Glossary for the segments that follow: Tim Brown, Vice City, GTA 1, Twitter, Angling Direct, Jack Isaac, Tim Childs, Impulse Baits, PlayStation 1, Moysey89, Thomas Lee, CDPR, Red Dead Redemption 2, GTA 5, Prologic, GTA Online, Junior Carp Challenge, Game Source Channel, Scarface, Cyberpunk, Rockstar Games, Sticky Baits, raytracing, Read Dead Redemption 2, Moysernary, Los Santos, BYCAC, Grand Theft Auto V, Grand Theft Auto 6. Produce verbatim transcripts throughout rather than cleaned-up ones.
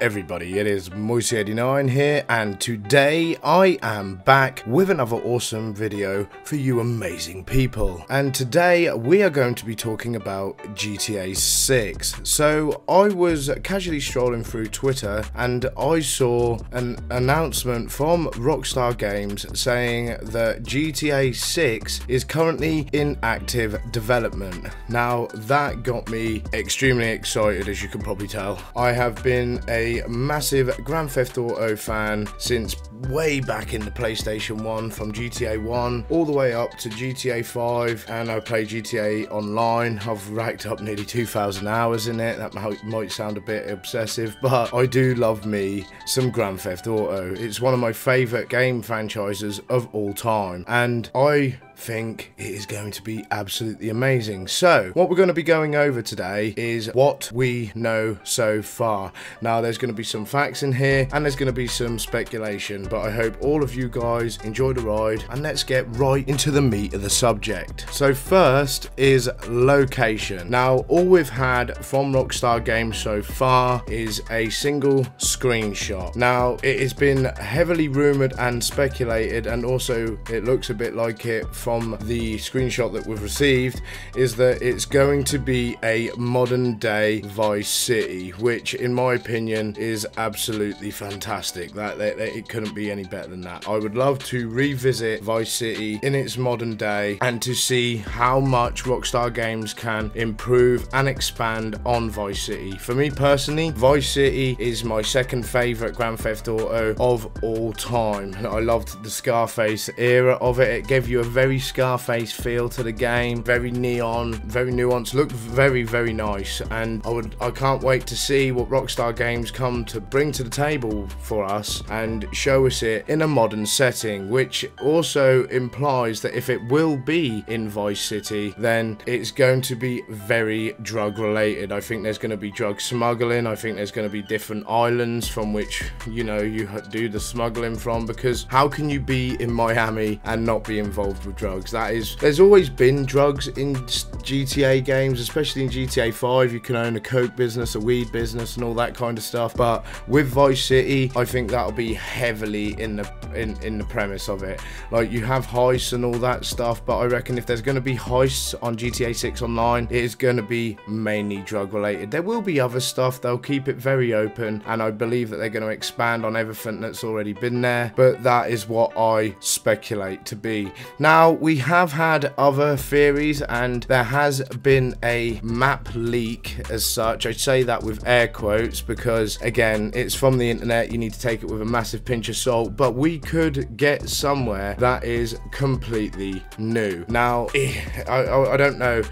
everybody, it is Moysey eighty-nine here, and today I am back with another awesome video for you amazing people. And today we are going to be talking about G T A six. So I was casually strolling through Twitter and I saw an announcement from Rockstar Games saying that G T A six is currently in active development. Now that got me extremely excited, as you can probably tell. I have been a massive Grand Theft Auto fan since way back in the PlayStation one, from G T A one all the way up to G T A five, and I play G T A Online. I've racked up nearly two thousand hours in it. That might sound a bit obsessive, but I do love me some Grand Theft Auto. It's one of my favourite game franchises of all time, and I think it is going to be absolutely amazing. So what we're going to be going over today is what we know so far. Now there's going to be some facts in here and there's going to be some speculation, but I hope all of you guys enjoy the ride, and let's get right into the meat of the subject. So first is location. Now all we've had from Rockstar Games so far is a single screenshot. Now it has been heavily rumored and speculated, and also it looks a bit like it from From the screenshot that we've received, is that it's going to be a modern day Vice City, which in my opinion is absolutely fantastic. That, that, that it couldn't be any better than that. I would love to revisit Vice City in its modern day and to see how much Rockstar Games can improve and expand on Vice City. For me personally, Vice City is my second favorite Grand Theft Auto of all time. I loved the Scarface era of it. It gave you a very Scarface feel to the game, very neon, very nuanced, looked very very nice, and I would I can't wait to see what Rockstar Games come to bring to the table for us and show us it in a modern setting, which also implies that if it will be in Vice City, then it's going to be very drug related. I think there's going to be drug smuggling. I think there's going to be different islands from which, you know, you do the smuggling from, because how can you be in Miami and not be involved with drugs? That is, there's always been drugs in G T A games, especially in G T A five. You can own a coke business, a weed business, and all that kind of stuff. But with Vice City, I think that'll be heavily in the in in the premise of it. Like, you have heists and all that stuff, but I reckon if there's going to be heists on G T A six Online, it is going to be mainly drug related. There will be other stuff. They'll keep it very open, and I believe that they're going to expand on everything that's already been there. But that is what I speculate to be. Now, we have had other theories, and there has been a map leak as such. I say that with air quotes because, again, it's from the internet. You need to take it with a massive pinch of salt, but we could get somewhere that is completely new. Now, I, I, I don't know.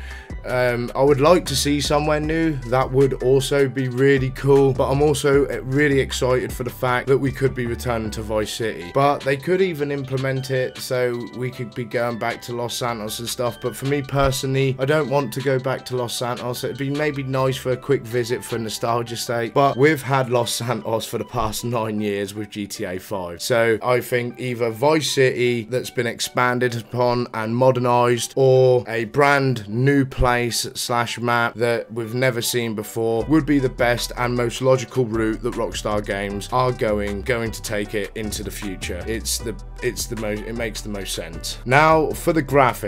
Um, I would like to see somewhere new. That would also be really cool, but I'm also really excited for the fact that we could be returning to Vice City. But they could even implement it so we could be going back to Los Santos and stuff, but for me personally, I don't want to go back to Los Santos. It'd be maybe nice for a quick visit for nostalgia's sake, but we've had Los Santos for the past nine years with G T A five, so I think either Vice City that's been expanded upon and modernized, or a brand new place slash map that we've never seen before, would be the best and most logical route that Rockstar Games are going going to take it into the future. It's the it's the most it makes the most sense. Now for the graphics.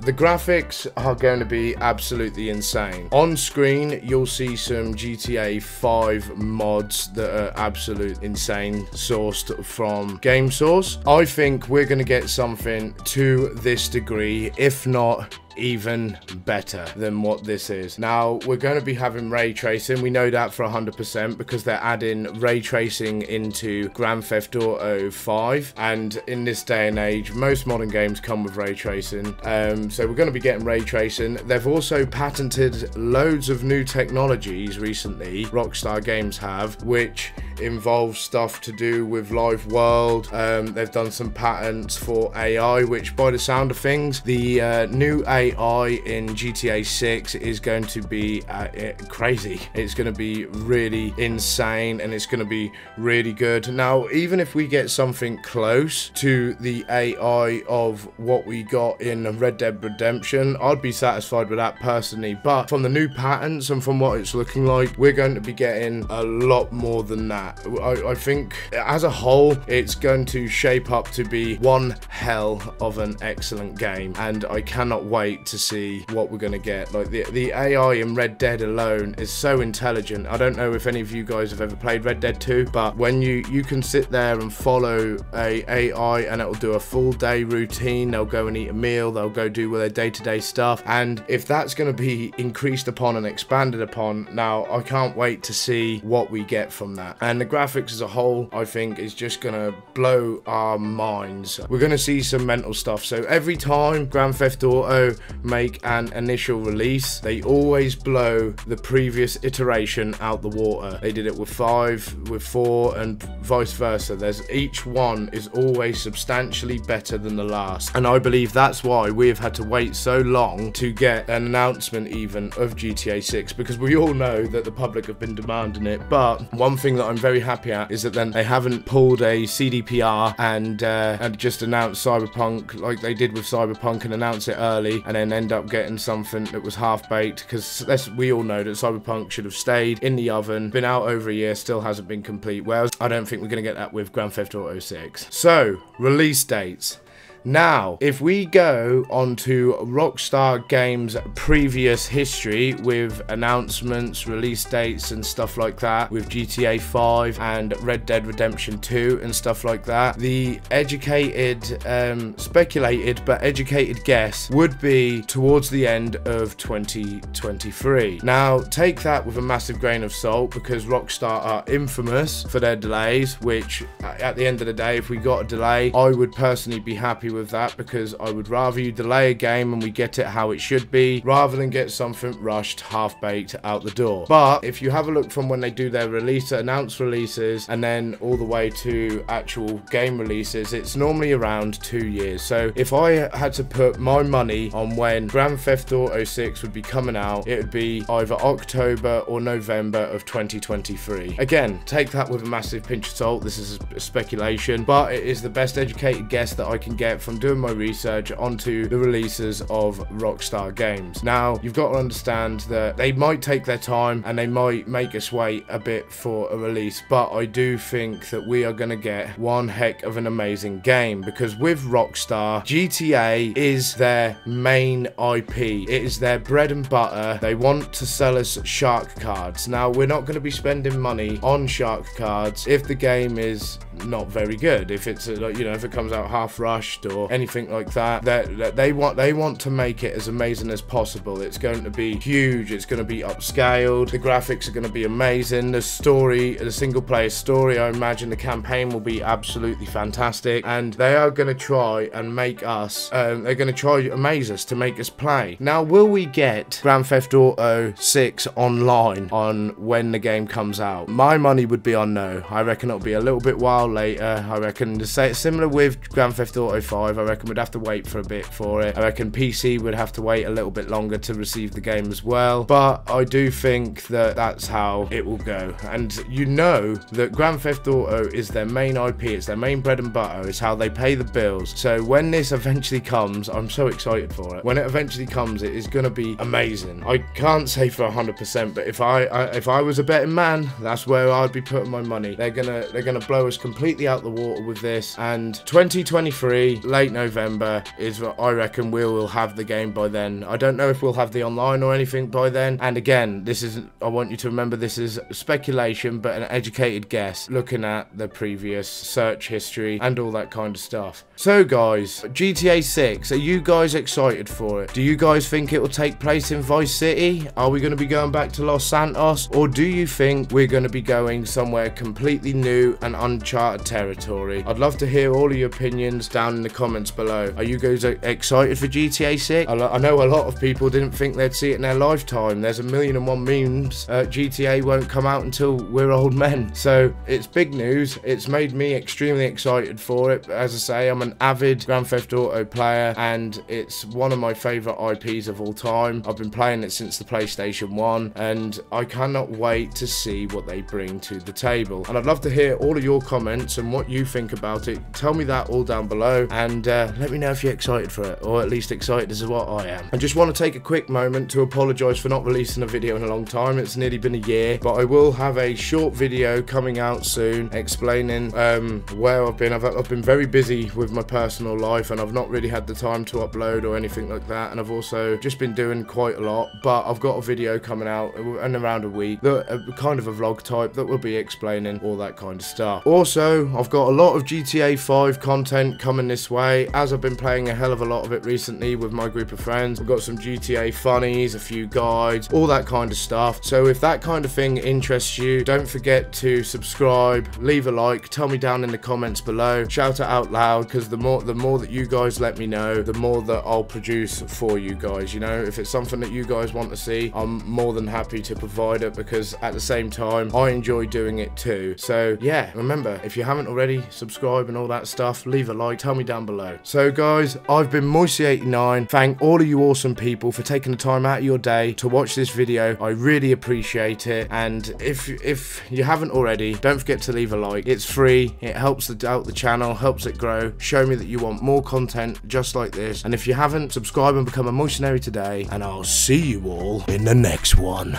The graphics are going to be absolutely insane. On screen you'll see some G T A five mods that are absolute insane, sourced from Game Source. I think we're going to get something to this degree, if not even better than what this is. Now we're going to be having ray tracing. We know that for one hundred percent because they're adding ray tracing into Grand Theft Auto five, and in this day and age most modern games come with ray tracing, um, so we're going to be getting ray tracing. They've also patented loads of new technologies recently, Rockstar Games have, which involves stuff to do with live world. Um, they've done some patents for A I, which by the sound of things, the uh, new A I A I in G T A six is going to be uh, crazy. It's going to be really insane, and it's going to be really good. Now, even if we get something close to the A I of what we got in Red Dead Redemption, I'd be satisfied with that personally. But from the new patents and from what it's looking like, we're going to be getting a lot more than that. I, I think as a whole, it's going to shape up to be one hell of an excellent game, and I cannot wait to see what we're going to get. Like the, the A I in Red Dead alone is so intelligent. I don't know if any of you guys have ever played Red Dead two, but when you you can sit there and follow a A I and it'll do a full day routine, they'll go and eat a meal, they'll go do their day-to-day stuff, and if that's going to be increased upon and expanded upon, now I can't wait to see what we get from that. And the graphics as a whole, I think, is just going to blow our minds. We're going to see some mental stuff. So every time Grand Theft Auto make an initial release, they always blow the previous iteration out the water. They did it with five, with four, and vice versa. There's each one is always substantially better than the last, and I believe that's why we've had to wait so long to get an announcement even of G T A six, because we all know that the public have been demanding it. But one thing that I'm very happy at is that then they haven't pulled a C D P R and uh, and just announced Cyberpunk like they did with Cyberpunk, and announce it early and then end up getting something that was half-baked, because we all know that Cyberpunk should have stayed in the oven, been out over a year, still hasn't been complete. Whereas I don't think we're going to get that with Grand Theft Auto six. So, release dates. Now, if we go on to Rockstar Games' previous history with announcements, release dates and stuff like that, with G T A five and Red Dead Redemption two and stuff like that, the educated, um, speculated but educated guess would be towards the end of twenty twenty-three. Now, take that with a massive grain of salt, because Rockstar are infamous for their delays, which at the end of the day, if we got a delay, I would personally be happy with that, because I would rather you delay a game and we get it how it should be, rather than get something rushed, half-baked out the door. But if you have a look from when they do their release, announced releases, and then all the way to actual game releases, it's normally around two years. So if I had to put my money on when Grand Theft Auto six would be coming out, it would be either October or November of twenty twenty-three. Again, take that with a massive pinch of salt, this is a speculation, but it is the best educated guess that I can get from doing my research onto the releases of Rockstar Games. Now, you've got to understand that they might take their time and they might make us wait a bit for a release, but I do think that we are going to get one heck of an amazing game, because with Rockstar, G T A is their main I P. It is their bread and butter. They want to sell us shark cards. Now, we're not going to be spending money on shark cards if the game is not very good, if it's, you know, if it comes out half rushed or anything like that. That they want they want to make it as amazing as possible. It's going to be huge, it's going to be upscaled, the graphics are going to be amazing, the story, the single player story, I imagine the campaign will be absolutely fantastic, and they are going to try and make us um, they're going to try and amaze us to make us play. Now, will we get Grand Theft Auto six online on when the game comes out? My money would be on no. I reckon it'll be a little bit while later. I reckon to say it's similar with Grand Theft Auto five, I reckon we'd have to wait for a bit for it. I reckon P C would have to wait a little bit longer to receive the game as well, but I do think that that's how it will go. And you know that Grand Theft Auto is their main I P, it's their main bread and butter, it's how they pay the bills. So when this eventually comes, I'm so excited for it. When it eventually comes, it is going to be amazing. I can't say for one hundred percent, but if I, I if I was a betting man, that's where I'd be putting my money. They're gonna they're gonna blow us completely out the water with this, and twenty twenty-three late November is what I reckon. We will have the game by then. I don't know if we'll have the online or anything by then, and again, this isn't, I want you to remember, this is speculation but an educated guess looking at the previous search history and all that kind of stuff. So guys, G T A six, are you guys excited for it? Do you guys think it will take place in Vice City? Are we going to be going back to Los Santos, or do you think we're going to be going somewhere completely new and uncharted uncharted territory. I'd love to hear all of your opinions down in the comments below. Are you guys excited for G T A six? I know a lot of people didn't think they'd see it in their lifetime. There's a million and one memes. Uh, G T A won't come out until we're old men. So it's big news. It's made me extremely excited for it. As I say, I'm an avid Grand Theft Auto player and it's one of my favourite I Ps of all time. I've been playing it since the PlayStation one and I cannot wait to see what they bring to the table. And I'd love to hear all of your comments and what you think about it. Tell me that all down below and uh, let me know if you're excited for it, or at least excited as what I am. I just want to take a quick moment to apologise for not releasing a video in a long time. It's nearly been a year, but I will have a short video coming out soon explaining um, where I've been. I've, I've been very busy with my personal life and I've not really had the time to upload or anything like that, and I've also just been doing quite a lot, but I've got a video coming out in around a week, that, uh, kind of a vlog type, that will be explaining all that kind of stuff. Also, I've got a lot of G T A five content coming this way, as I've been playing a hell of a lot of it recently with my group of friends. We've got some G T A funnies, a few guides, all that kind of stuff. So if that kind of thing interests you, don't forget to subscribe, leave a like, tell me down in the comments below, shout it out loud, because the more the more that you guys let me know, the more that I'll produce for you guys. You know, if it's something that you guys want to see, I'm more than happy to provide it, because at the same time I enjoy doing it too. So yeah, remember, if you haven't already, subscribe and all that stuff, leave a like, tell me down below. So guys, I've been Moysey eighty-nine. Thank all of you awesome people for taking the time out of your day to watch this video. I really appreciate it, and if if you haven't already, don't forget to leave a like. It's free, it helps out the channel, helps it grow, show me that you want more content just like this. And if you haven't, subscribe and become a Moysernary today, and I'll see you all in the next one.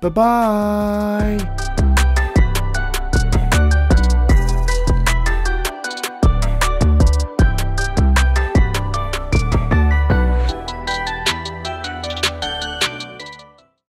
Bye bye.